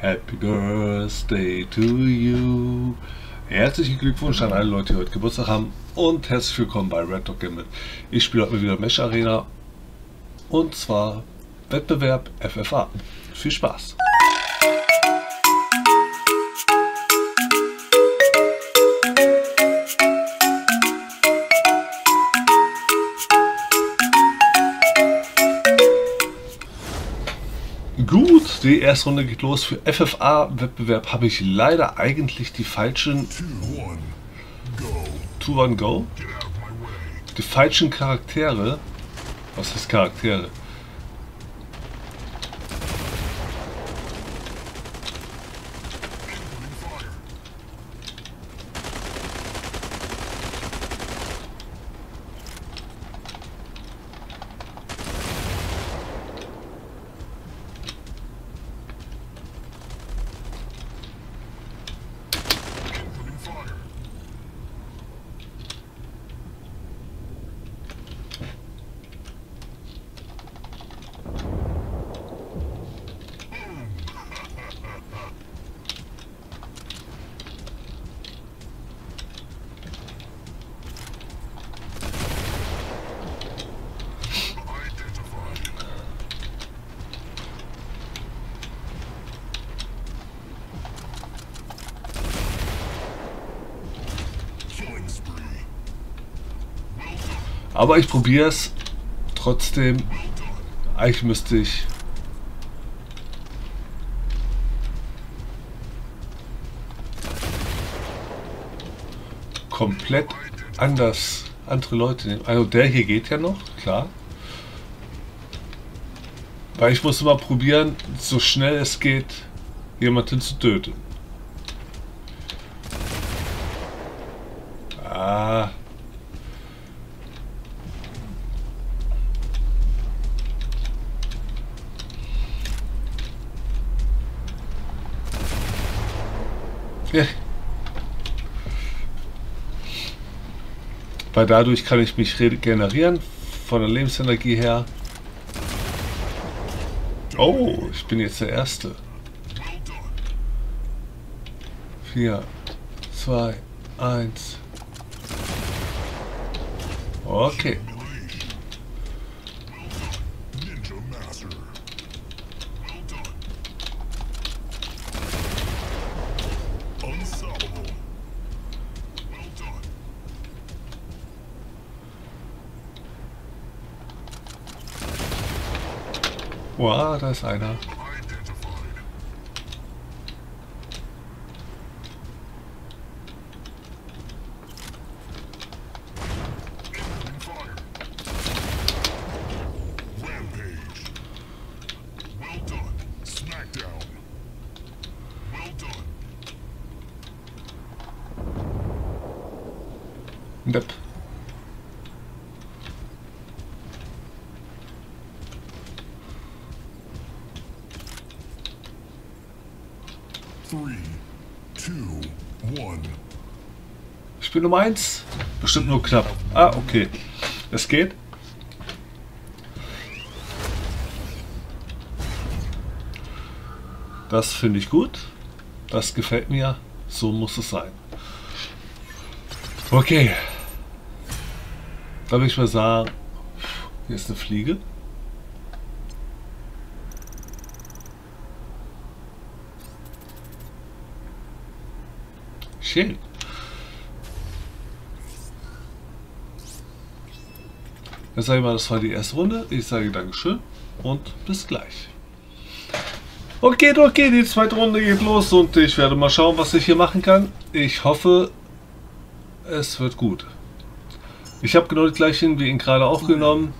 Happy Birthday to you. Herzlichen Glückwunsch an alle Leute, die heute Geburtstag haben, und herzlich willkommen bei Red Dog Gamble. Ich spiele heute mal wieder Mech Arena, und zwar Wettbewerb FFA. Viel Spaß! Gut, die erste Runde geht los. Für FFA-Wettbewerb habe ich leider eigentlich die falschen 2-1-Go. Die falschen Charaktere. Was heißt Charaktere? Aber ich probiere es trotzdem. Eigentlich müsste ich komplett andere Leute nehmen. Also der hier geht ja noch, klar. Weil ich muss immer probieren, so schnell es geht, jemanden zu töten. Weil dadurch kann ich mich regenerieren von der Lebensenergie her. Oh, ich bin jetzt der Erste. 4, 2, 1. Okay. Wow, da ist einer. Nope. Ich bin Nummer 1. Bestimmt nur knapp. Ah, okay. Es geht. Das finde ich gut. Das gefällt mir. So muss es sein. Okay. Da würde ich mal sagen, hier ist eine Fliege. Schön. Dann sage ich mal, das war die erste Runde. Ich sage Dankeschön und bis gleich. Okay, die zweite Runde geht los und ich werde mal schauen, was ich hier machen kann. Ich hoffe, es wird gut. Ich habe genau die gleichen wie ihn gerade auch genommen.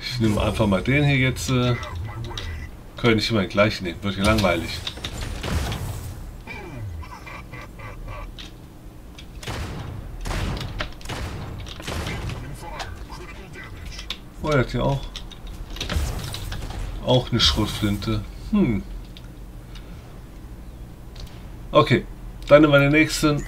Ich nehme einfach mal den hier jetzt. Könnte ich immer den gleichen nehmen, wird ja langweilig. Oh, er hat ja auch eine Schrotflinte. Okay, dann nehmen wir den nächsten.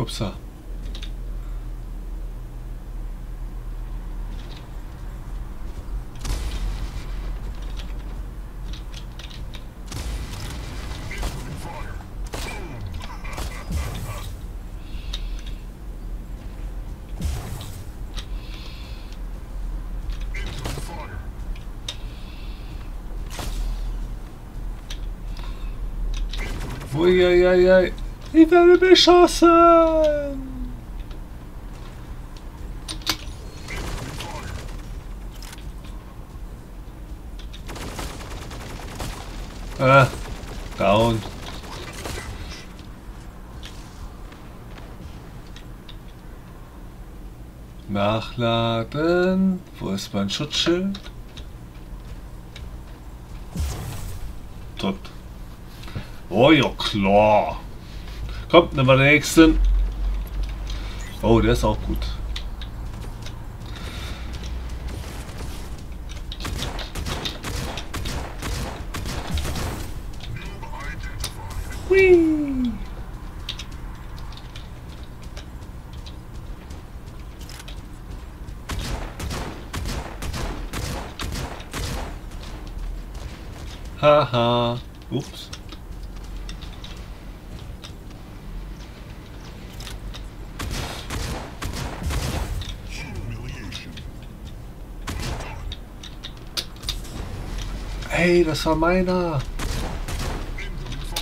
Upsa. Uiuiui, ich werde beschossen! Down. Nachladen. Wo ist mein Schutzschild? Tot. Oh ja, klar. Kommt, nehmen wir den nächsten. Oh, der ist auch gut. Whee. Haha. Ups. Hey, das war meiner.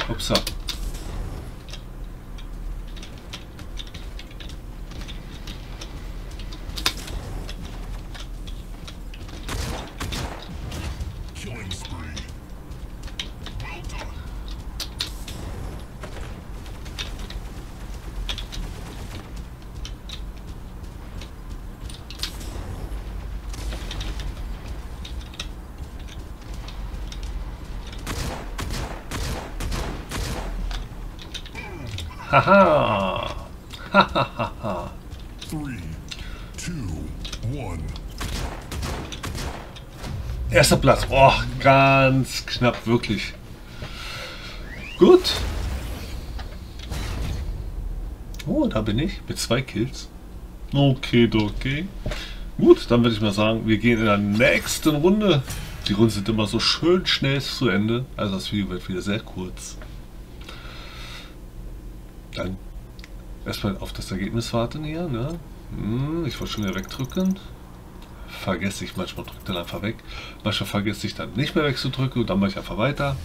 Upsa. Haha! Hahaha! 3, 2, 1. Erster Platz. Oh, ganz knapp, wirklich. Gut. Oh, da bin ich mit 2 Kills. Okay, okay. Gut, dann würde ich mal sagen, wir gehen in der nächsten Runde. Die Runden sind immer so schön schnell zu Ende. Also das Video wird wieder sehr kurz. Dann erstmal auf das Ergebnis warten hier, ne? Ich wollte schon wieder wegdrücken. Vergesse ich manchmal, drücke dann einfach weg. Manchmal vergesse ich dann nicht mehr wegzudrücken und dann mache ich einfach weiter.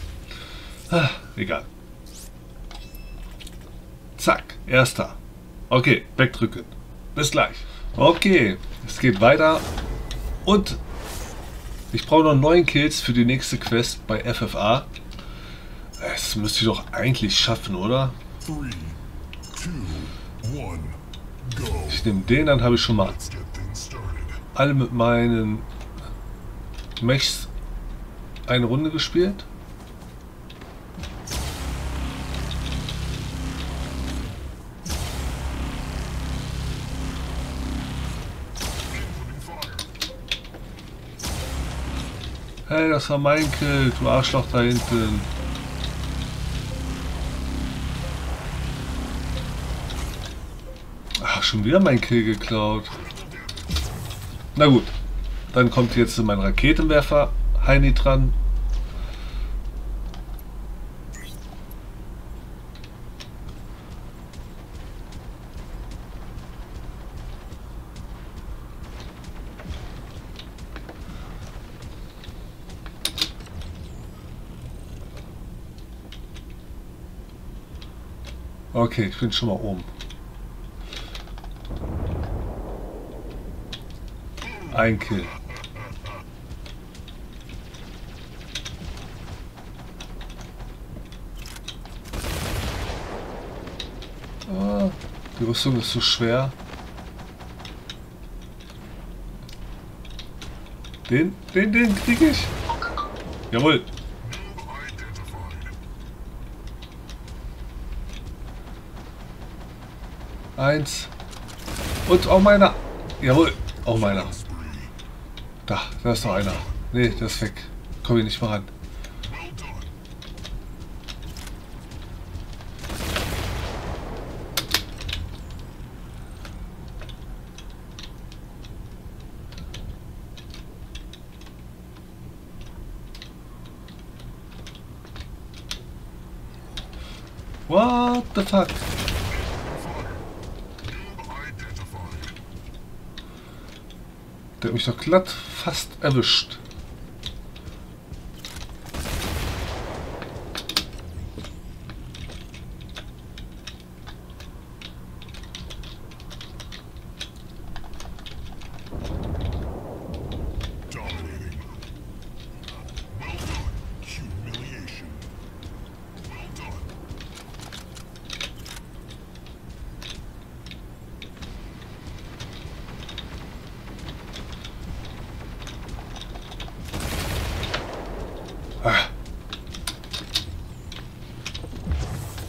Ah, egal. Zack, erster. Okay, wegdrücken. Bis gleich. Okay, es geht weiter. Und ich brauche noch 9 Kills für die nächste Quest bei FFA. Das müsste ich doch eigentlich schaffen, oder? 3, 2, 1, go. Ich nehme den, dann habe ich schon mal alle mit meinen Mechs eine Runde gespielt. Hey, das war mein Kill, du Arschloch da hinten. Schon wieder mein Kill geklaut. Na gut, dann kommt jetzt mein Raketenwerfer Heini dran. Okay, ich bin schon mal oben. Ein Kill. Ah, die Rüstung ist so schwer. Den krieg ich. Jawohl. Eins. Und auch meiner. Jawohl, auch meiner. Da ist noch einer. Ne, der ist weg. Komm hier nicht mal ran. What the fuck? Der hat mich doch glatt fast erwischt.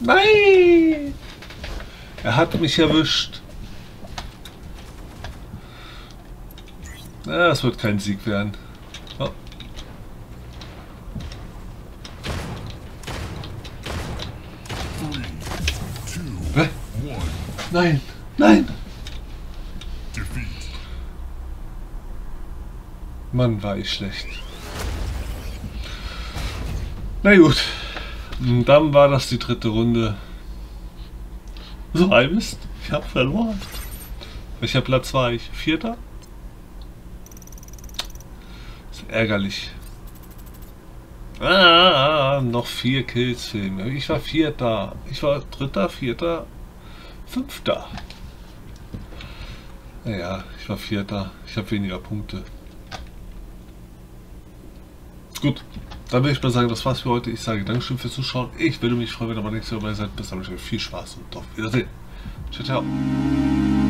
Nein! Er hat mich erwischt. Das wird kein Sieg werden. Oh. Hä? Nein! Nein! Mann, war ich schlecht. Na gut. Und dann war das die dritte Runde. So ein Mist, ich habe verloren. Welcher Platz war ich? Vierter? Das ist ärgerlich. Noch 4 Kills fehlen. Ich war Vierter. Ich war Dritter, Vierter, Fünfter. Naja, ich war Vierter. Ich habe weniger Punkte. Gut. Dann würde ich mal sagen, das war's für heute. Ich sage Dankeschön fürs Zuschauen. Ich würde mich freuen, wenn ihr beim nächsten Mal dabei seid. Bis dann, euch viel Spaß und auf Wiedersehen. Ciao, ciao.